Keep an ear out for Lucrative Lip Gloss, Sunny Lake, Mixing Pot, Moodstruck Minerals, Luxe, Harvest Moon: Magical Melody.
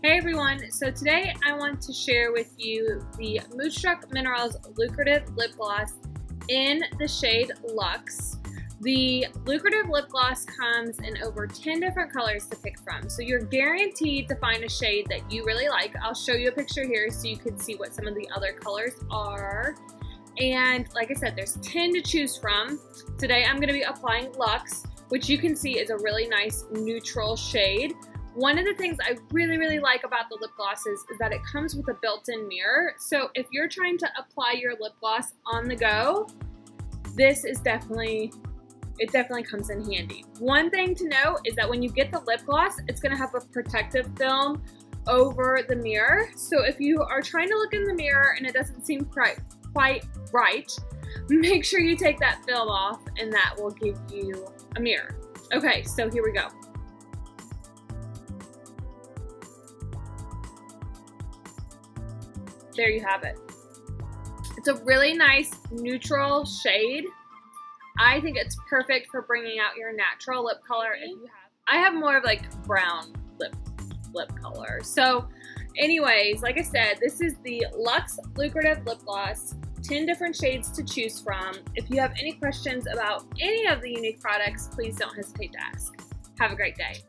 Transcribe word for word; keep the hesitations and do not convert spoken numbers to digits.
Hey everyone, so today I want to share with you the Moodstruck Minerals Lucrative Lip Gloss in the shade Luxe. The Lucrative Lip Gloss comes in over ten different colors to pick from, so you're guaranteed to find a shade that you really like. I'll show you a picture here so you can see what some of the other colors are. And like I said, there's ten to choose from. Today I'm going to be applying Luxe, which you can see is a really nice neutral shade. One of the things I really, really like about the lip glosses is that it comes with a built-in mirror. So if you're trying to apply your lip gloss on the go, this is definitely, it definitely comes in handy. One thing to know is that when you get the lip gloss, it's gonna have a protective film over the mirror. So if you are trying to look in the mirror and it doesn't seem quite, quite right, make sure you take that film off and that will give you a mirror. Okay, so here we go. There you have it. It's a really nice neutral shade. I think it's perfect for bringing out your natural lip color. If you have, I have more of like brown lip lip color. So anyways, like I said, this is the Luxe Lucrative Lip Gloss. ten different shades to choose from. If you have any questions about any of the unique products, please don't hesitate to ask. Have a great day.